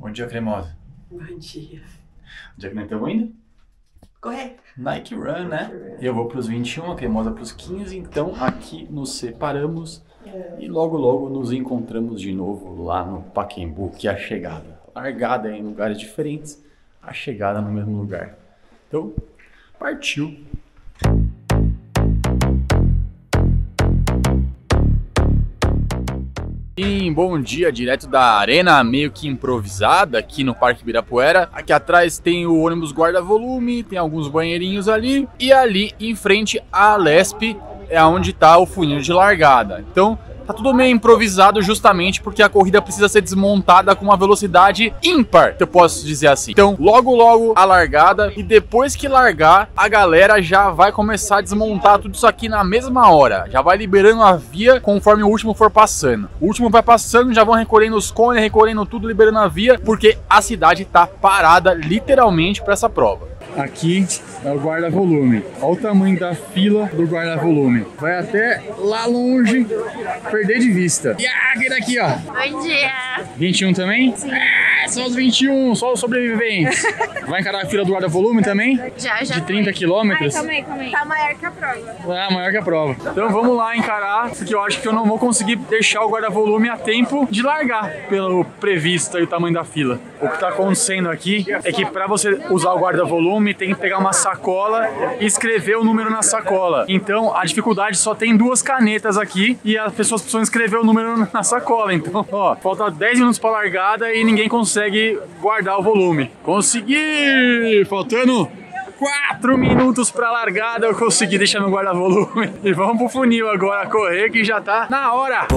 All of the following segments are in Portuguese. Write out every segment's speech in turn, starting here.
Bom dia, Cremosa. Bom dia. Onde é que nós estamos indo? Correr. Nike Run, né? Eu vou para os 21, a Cremosa para os 15, então aqui nos separamos e logo logo nos encontramos de novo lá no Paquembu, que é a chegada. Largada em lugares diferentes, a chegada no mesmo lugar. Então, partiu! E bom dia, direto da arena meio que improvisada aqui no Parque Ibirapuera. Aqui atrás tem o ônibus guarda-volume, tem alguns banheirinhos ali. E ali em frente à Lespe é onde está o funil de largada. Então tá tudo meio improvisado justamente porque a corrida precisa ser desmontada com uma velocidade ímpar, eu posso dizer assim. Então logo logo a largada, e depois que largar a galera já vai começar a desmontar tudo isso aqui na mesma hora. Já vai liberando a via conforme o último for passando. O último vai passando, já vão recolhendo os cones, recolhendo tudo, liberando a via, porque a cidade tá parada literalmente para essa prova. Aqui é o guarda-volume. Olha o tamanho da fila do guarda-volume. Vai até lá longe, perder de vista. E aquele daqui, ó. Bom dia. 21 também? Sim. É, só os 21, só os sobreviventes. Vai encarar a fila do guarda-volume também? Já. De 30 quilômetros? Calma aí. Tá maior que a prova. Ah, maior que a prova. Então vamos lá encarar, porque eu acho que eu não vou conseguir deixar o guarda-volume a tempo de largar, pelo previsto e o tamanho da fila. O que tá acontecendo aqui é que pra você usar o guarda-volume, tem que pegar uma sacola e escrever o número na sacola. Então a dificuldade só tem duas canetas aqui e as pessoas precisam escrever o número na sacola. Então, ó, falta 10 minutos pra largada e ninguém consegue guardar o volume. Consegui! Faltando 4 minutos pra largada, eu consegui deixar meu guarda-volume. E vamos pro funil agora correr, que já tá na hora!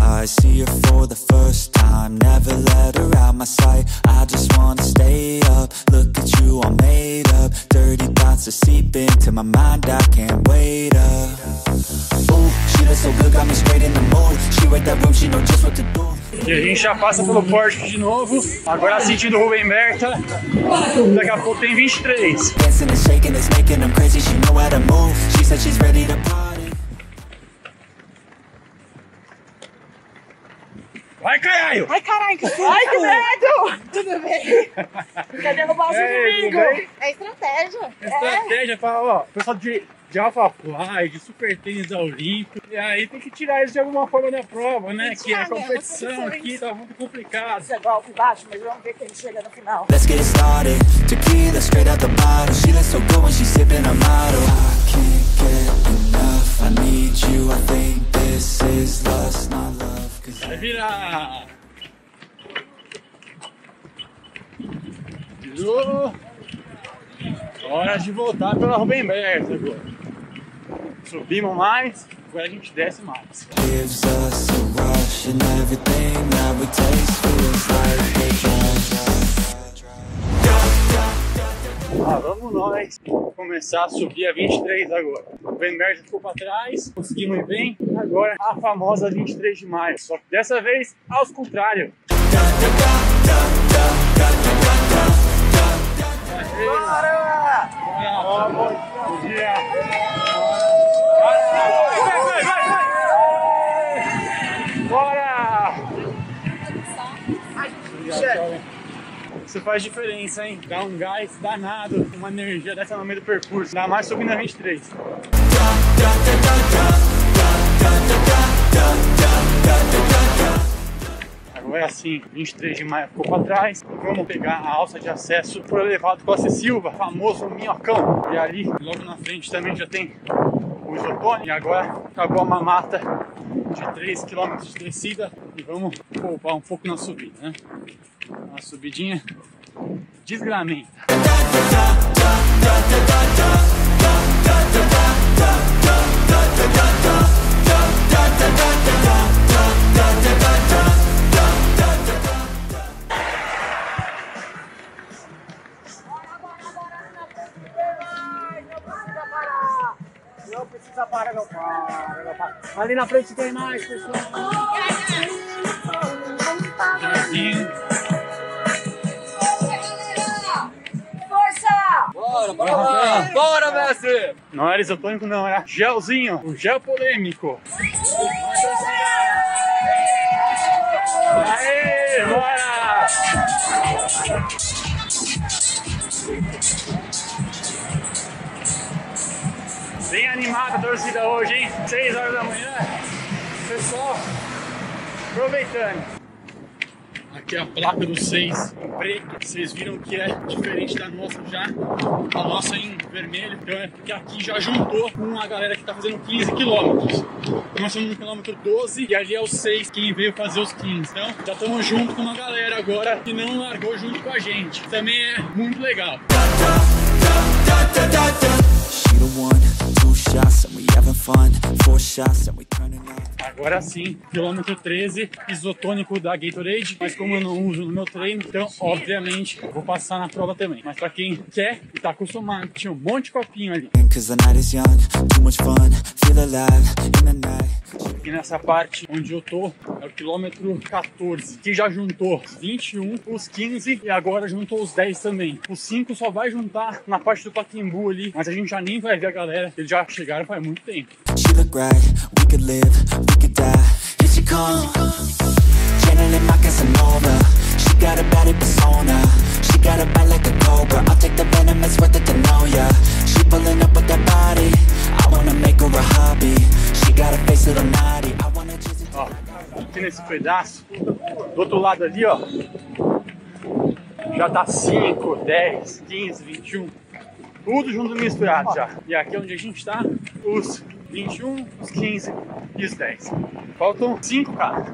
I see her for the first time, never let her out my sight. I just wanna stay up, look at you all made up. Dirty thoughts are seeping to my mind, I can't wait up. Ooh, she looks so good, got me straight in the mood. She read that room, she knows just what to do. E a gente já passa pelo pórtico de novo, agora sentido Rubem Berta, daqui a pouco tem 23. Dancing and shaking, it's making them crazy, she know how to move. She said she's ready to party. Vai, caralho! Ai, caralho! Ai, que medo! Tudo bem? Quer derrubar os inimigos? É estratégia! Estratégia, fala, ó, pessoal de Alpha Fly, de Super Tênis da Olimpo. E aí tem que tirar isso de alguma forma da prova, né? Que a competição aqui tá muito complicada. Isso é golpe baixo, mas vamos ver quem chega no final. Let's get started. Tequila straight out the bottle. She lets so go when she's sipping a model. I can't get enough. I need you. I think this is lust, not love. Vai virar! Virou! Hora de voltar pela Rubem Berta agora. Subimos mais, agora a gente desce mais. Ah, vamos nós começar a subir a 23 agora. O Rubem Berta ficou para trás, conseguimos ir bem. Agora a famosa 23 de maio, só que dessa vez ao contrário. Bora! Bom dia! Vai! Bora! Isso faz diferença, hein? Dá um gás danado, uma energia dessa no meio do percurso, dá mais subindo a 23. Agora assim, 23 de maio ficou para trás. Vamos pegar a alça de acesso pro elevado Costa Silva, famoso minhocão. E ali, logo na frente também já tem o Saucony. E agora acabou uma mata de 3 km de descida. E vamos poupar um pouco na subida, né? Uma subidinha desgramenta. Não precisa parar, não para, não para. Ali na frente tem mais, pessoal. Força! Bora! Bora, Messi! Não era isotônico, não, era gelzinho, o gel polêmico. Aê! 6 horas da manhã, pessoal aproveitando. Aqui é a placa do 6 em preto. Vocês viram que é diferente da nossa já. A nossa em vermelho. Então é porque aqui já juntou com a galera que tá fazendo 15 quilômetros. Nós estamos no quilômetro 12 e ali é o 6 que veio fazer os 15. Então já estamos junto com uma galera agora que não largou junto com a gente. Também é muito legal. Agora sim, quilômetro 13, isotônico da Gatorade. Mas como eu não uso no meu treino, então obviamente vou passar na prova também. Mas pra quem quer e tá acostumado, tinha um monte de copinho ali. E nessa parte onde eu tô é o quilômetro 14, que já juntou 21, os 15 e agora juntou os 10 também. Os 5 só vai juntar na parte do Paquembu ali, mas a gente já nem vai ver a galera, eles já chegaram faz muito tempo. Ó, aqui nesse pedaço, do outro lado ali, ó, já tá 5, 10, 15, 21, tudo junto misturado já. E aqui é onde a gente tá, os 21, os 15 e os 10. Faltam 5 carros.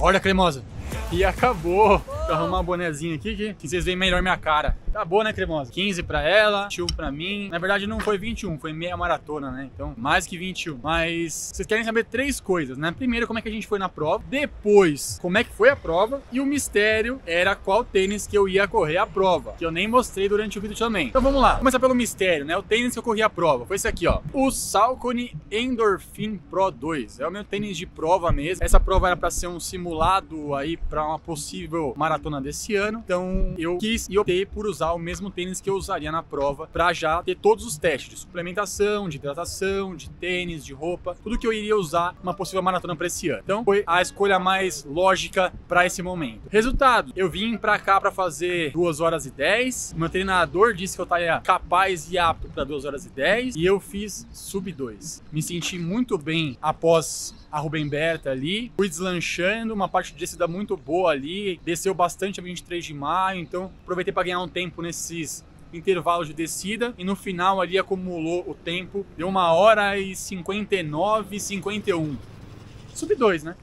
Olha a cremosa. E acabou. Vou arrumar um bonezinho aqui que vocês veem melhor minha cara. Tá boa, né, cremosa? 15 pra ela, 21 pra mim. Na verdade não foi 21, foi meia maratona, né? Então mais que 21. Mas vocês querem saber 3 coisas, né? Primeiro, como é que a gente foi na prova. Depois, como é que foi a prova. E o mistério era qual tênis que eu ia correr a prova, que eu nem mostrei durante o vídeo também. Então vamos lá. Vou começar pelo mistério, né? O tênis que eu corri a prova foi esse aqui, ó. O Saucony Endorphin Pro 2. É o meu tênis de prova mesmo. Essa prova era pra ser um simulado aí pra uma possível maratona desse ano. Então eu quis e optei por usar o mesmo tênis que eu usaria na prova para já ter todos os testes de suplementação, de hidratação, de tênis, de roupa, tudo que eu iria usar uma possível maratona para esse ano. Então foi a escolha mais lógica para esse momento. Resultado, eu vim para cá para fazer 2h10. Meu treinador disse que eu estaria capaz e apto para 2h10 e eu fiz sub 2. Me senti muito bem após a Rubem Berta ali, fui deslanchando, uma parte de descida muito boa ali, desceu bastante a 23 de maio, então aproveitei para ganhar um tempo nesses intervalos de descida e no final ali acumulou o tempo, deu 1h59,51. Sub 2, né?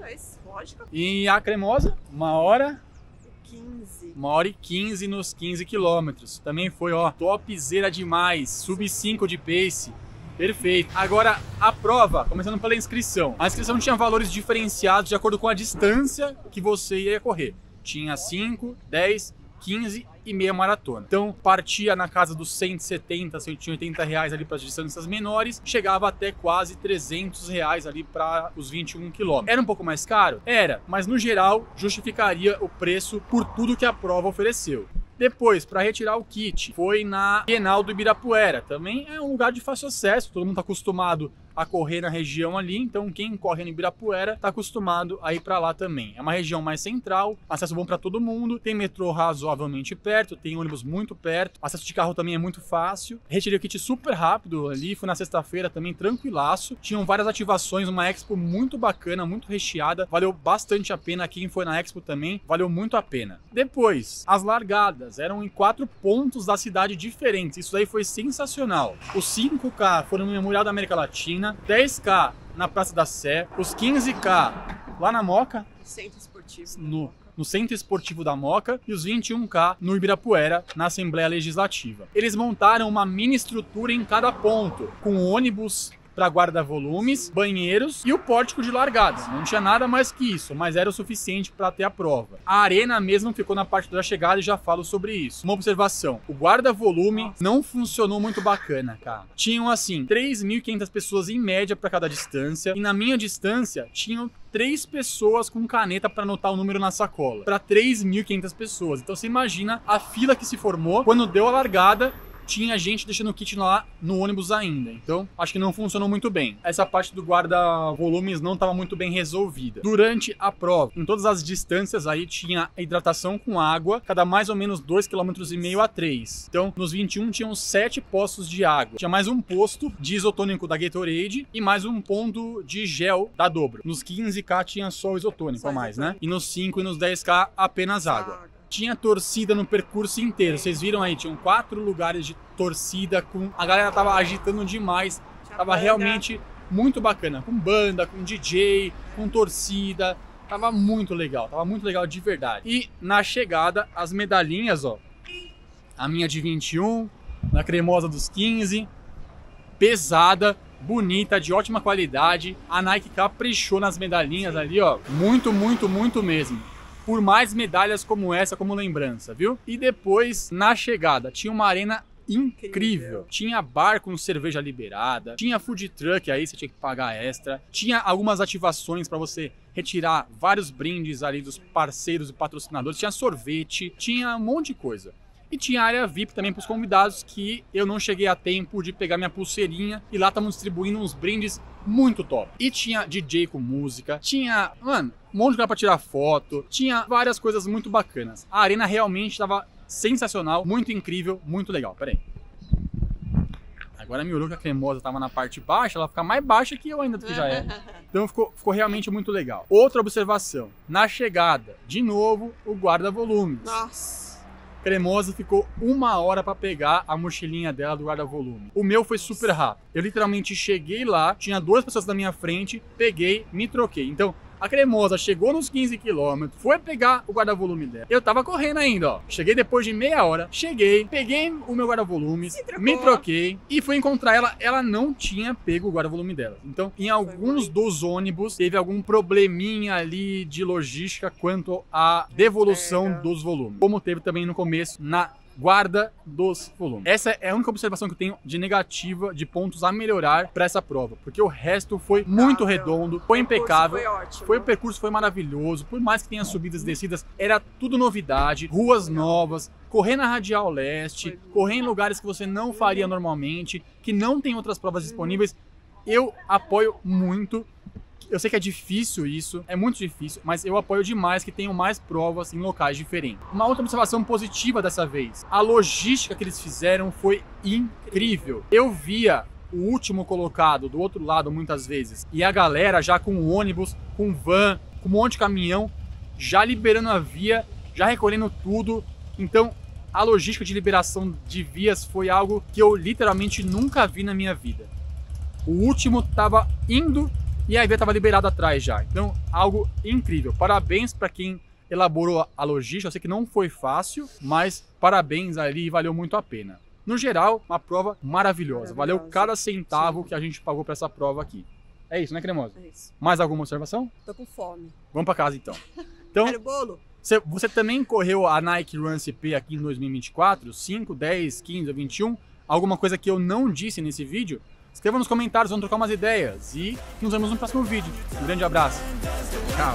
2, lógico. E a cremosa, 1h15 nos 15 quilômetros. Também foi, ó, topzera demais, sub 5 de pace. Perfeito. Agora a prova, começando pela inscrição. A inscrição tinha valores diferenciados de acordo com a distância que você ia correr. Tinha 5, 10, 15 e meia maratona. Então partia na casa dos 170, 180 reais ali para as distâncias menores, chegava até quase 300 reais ali para os 21 km. Era um pouco mais caro? Era, mas no geral justificaria o preço por tudo que a prova ofereceu. Depois, para retirar o kit, foi na Bienal do Ibirapuera. Também é um lugar de fácil acesso, todo mundo está acostumado a correr na região ali, então quem corre no Ibirapuera está acostumado a ir para lá também. É uma região mais central, acesso bom para todo mundo, tem metrô razoavelmente perto, tem ônibus muito perto, acesso de carro também é muito fácil. Retirei o kit super rápido ali, fui na sexta-feira também tranquilaço, tinham várias ativações, uma expo muito bacana, muito recheada, valeu bastante a pena. Quem foi na expo também, valeu muito a pena. Depois, as largadas eram em 4 pontos da cidade diferentes, isso daí foi sensacional. Os 5K foram no Memorial da América Latina, 10K na Praça da Sé, os 15K lá na Moca, no Centro Esportivo da Moca, e os 21K no Ibirapuera, na Assembleia Legislativa. Eles montaram uma mini estrutura em cada ponto, com ônibus para guarda-volumes, banheiros e o pórtico de largadas. Não tinha nada mais que isso, mas era o suficiente para ter a prova. A arena mesmo ficou na parte da chegada e já falo sobre isso. Uma observação, o guarda-volume não funcionou muito bacana, cara. Tinham assim 3.500 pessoas em média para cada distância, e na minha distância tinham 3 pessoas com caneta para anotar o número na sacola, para 3.500 pessoas. Então você imagina a fila que se formou quando deu a largada. Tinha gente deixando o kit lá no ônibus ainda, então acho que não funcionou muito bem. Essa parte do guarda-volumes não estava muito bem resolvida. Durante a prova, em todas as distâncias aí tinha hidratação com água, cada mais ou menos 2,5 km a 3. Então nos 21 tinham 7 postos de água. Tinha mais um posto de isotônico da Gatorade e mais um ponto de gel da Dobro. Nos 15K tinha só o isotônico a mais, né? E nos 5 e nos 10K apenas água. Tinha torcida no percurso inteiro, vocês viram aí, tinham 4 lugares de torcida, a galera tava agitando demais, tava realmente muito bacana, com banda, com DJ, com torcida, tava muito legal de verdade. E na chegada, as medalhinhas, ó, a minha de 21, na cremosa dos 15, pesada, bonita, de ótima qualidade, a Nike caprichou nas medalhinhas ali, ó, muito, muito, muito mesmo. Por mais medalhas como essa, como lembrança, viu? E depois, na chegada, tinha uma arena incrível. Tinha bar com cerveja liberada, tinha food truck aí, você tinha que pagar extra, tinha algumas ativações para você retirar vários brindes ali dos parceiros e patrocinadores, tinha sorvete, tinha um monte de coisa. E tinha área VIP também para os convidados, que eu não cheguei a tempo de pegar minha pulseirinha, e lá estavam distribuindo uns brindes muito top. E tinha DJ com música, tinha, mano, um monte de lugar para tirar foto, tinha várias coisas muito bacanas. A arena realmente estava sensacional, muito incrível, muito legal. Pera aí. Agora me olhou que a cremosa estava na parte baixa, ela fica mais baixa que eu ainda do que já era. Então ficou realmente muito legal. Outra observação, na chegada, de novo, o guarda-volumes. Nossa! Cremosa ficou 1 hora para pegar a mochilinha dela do guarda-volume. O meu foi super rápido. Eu literalmente cheguei lá, tinha 2 pessoas na minha frente, peguei, me troquei. Então, a Cremosa chegou nos 15 km, foi pegar o guarda-volume dela. Eu tava correndo ainda, ó. Cheguei depois de meia hora, cheguei, peguei o meu guarda-volume, me troquei e fui encontrar ela. Ela não tinha pego o guarda-volume dela. Então, em alguns dos ônibus, teve algum probleminha ali de logística quanto à devolução dos volumes. Como teve também no começo, na guarda dos volumes. Essa é a única observação que eu tenho de negativa, de pontos a melhorar para essa prova, porque o resto foi muito redondo, foi impecável, o percurso foi maravilhoso, por mais que tenha subidas e descidas, era tudo novidade, ruas novas, correr na Radial Leste, correr em lugares que você não faria normalmente, que não tem outras provas disponíveis. Eu apoio muito. Eu sei que é difícil isso, é muito difícil, mas eu apoio demais que tenham mais provas em locais diferentes. Uma outra observação positiva dessa vez, a logística que eles fizeram foi incrível. Eu via o último colocado do outro lado muitas vezes, e a galera já com ônibus, com van, com um monte de caminhão, já liberando a via, já recolhendo tudo. Então, a logística de liberação de vias foi algo que eu literalmente nunca vi na minha vida. O último estava indo e a via estava liberada atrás já, então algo incrível. Parabéns para quem elaborou a logística, eu sei que não foi fácil, mas parabéns ali, valeu muito a pena. No geral, uma prova maravilhosa, valeu cada centavo que a gente pagou para essa prova aqui. É isso, né, Cremosa? É isso. Mais alguma observação? Tô com fome. Vamos para casa então. Quero bolo? Você também correu a Nike Run CP aqui em 2024, 5, 10, 15, 21, alguma coisa que eu não disse nesse vídeo? Escreva nos comentários, vamos trocar umas ideias e nos vemos no próximo vídeo. Um grande abraço. Tchau.